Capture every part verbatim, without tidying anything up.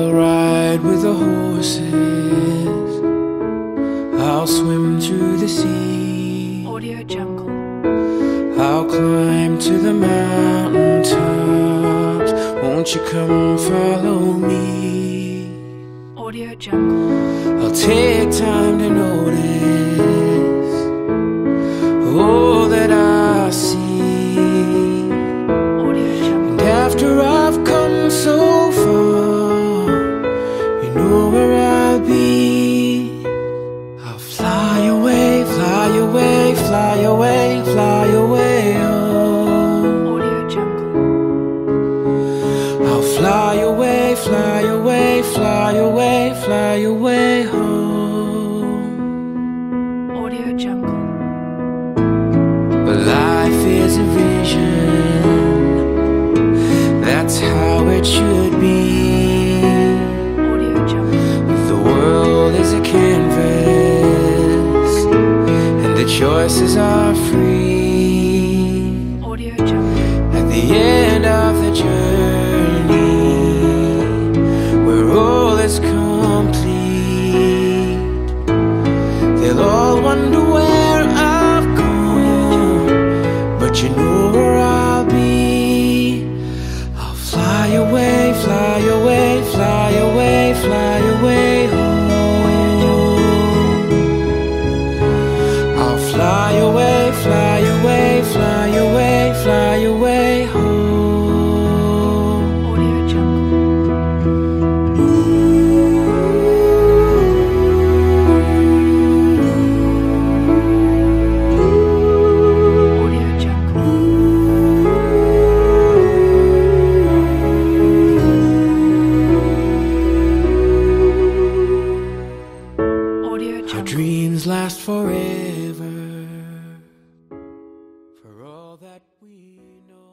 I'll ride with the horses, I'll swim through the sea, Audio Jungle. I'll climb to the mountain tops, won't you come follow me, Audio Jungle. I'll take time to notice all that I see, Audio Jungle. And after I've come so fly away, fly away, oh. Audio Jungle. I'll fly away, fly away, fly away, fly away home, Audio Jungle. But life is a vision, that's how it should be, Audio Jungle. The world is a canvas, choices are free, Audio Jungle. At the end of the journey, where all is complete, they'll all wonder where I've gone, but you know where I'll be. I'll fly away, fly away, fly away, fly away home. Fly away, fly away, fly away, fly away home, Audio Jungle. Ooh. Audio Jungle. Audio Jungle. Our dreams last forever, that we know.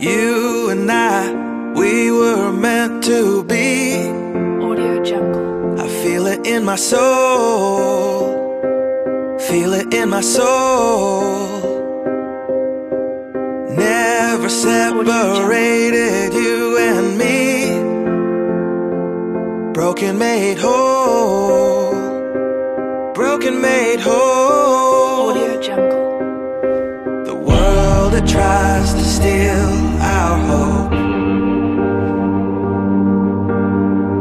You and I, we were meant to be, Audio Jungle. I feel it in my soul, feel it in my soul. Never separated, you and me, broken made whole, broken made whole, Audio Jungle. That tries to steal our hope,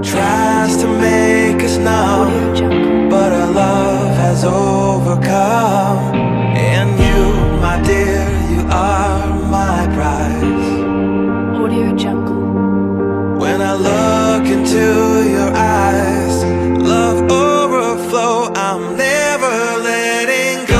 tries to make us numb, but our love has overcome. And you, my dear, you are my prize, Audio Jungle. When I look into your eyes, love overflow, I'm never letting go.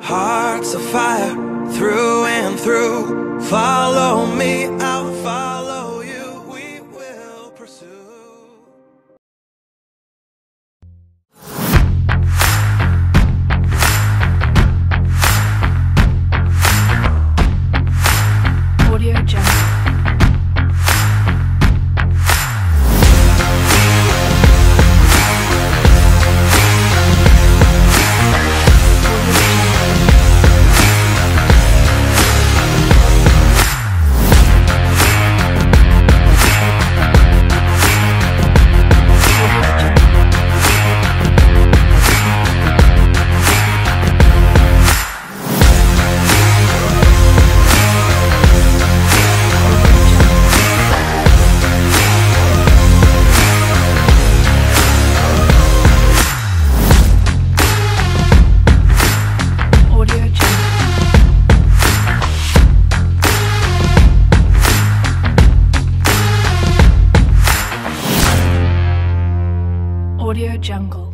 Hearts of fire, through and through, follow me, I'll follow you, we will pursue. Audio Jungle. Audio Jungle.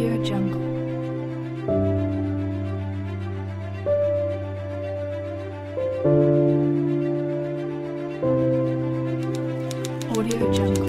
Audio Jungle. Audio Jungle.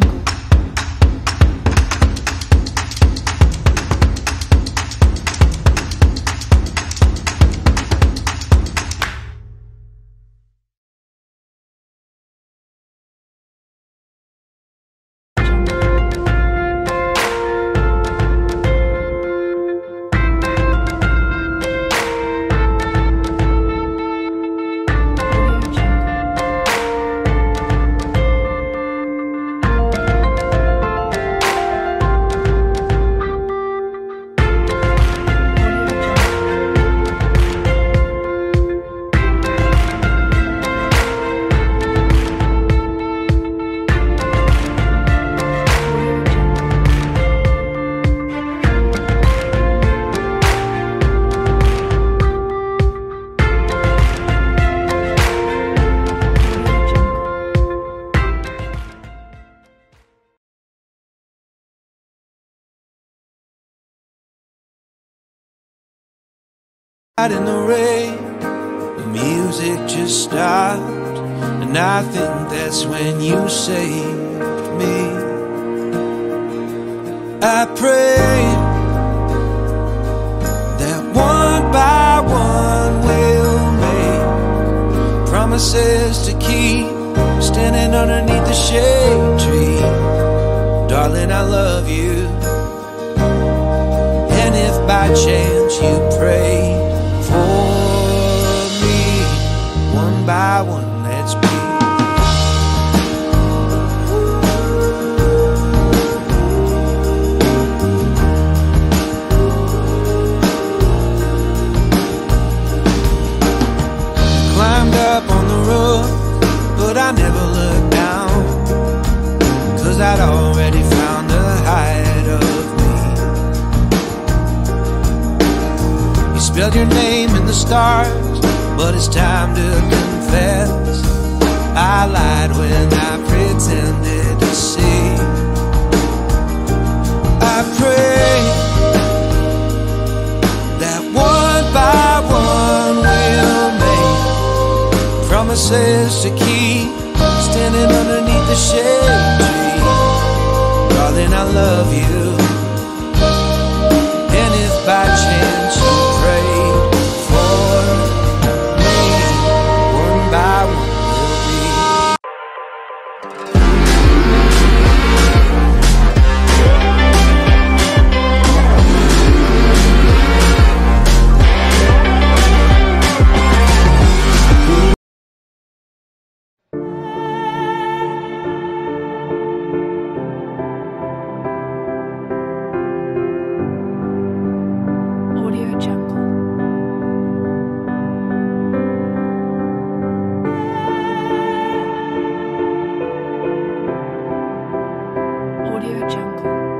In the rain, the music just stopped, and I think that's when you saved me. I prayed that one by one we'll make promises to keep, standing underneath the shade tree. Darling, I love you, and if by chance you pray one by one, let's be. Climbed up on the roof, but I never looked down, 'cause I'd already found the height of me. You spelled your name in the stars, but it's time to confess, I lied when I pretended to see. I pray that one by one we'll make promises to keep, standing underneath the shade tree. Darling, I love you, and if by chance you pray Jungle.